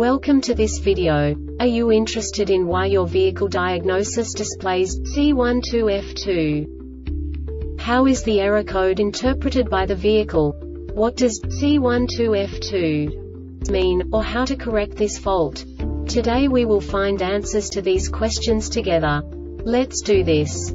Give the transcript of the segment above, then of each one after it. Welcome to this video. Are you interested in why your vehicle diagnosis displays C12F2? How is the error code interpreted by the vehicle? What does C12F2 mean, or how to correct this fault? Today we will find answers to these questions together. Let's do this.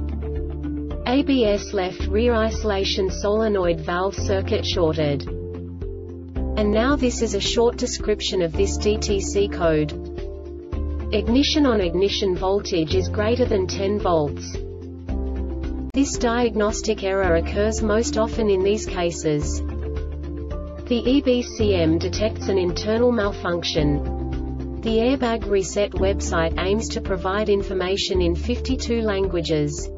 ABS left rear isolation solenoid valve circuit shorted. And now this is a short description of this DTC code. Ignition on ignition voltage is greater than 10 volts. This diagnostic error occurs most often in these cases. The EBCM detects an internal malfunction. The Airbag Reset website aims to provide information in 52 languages.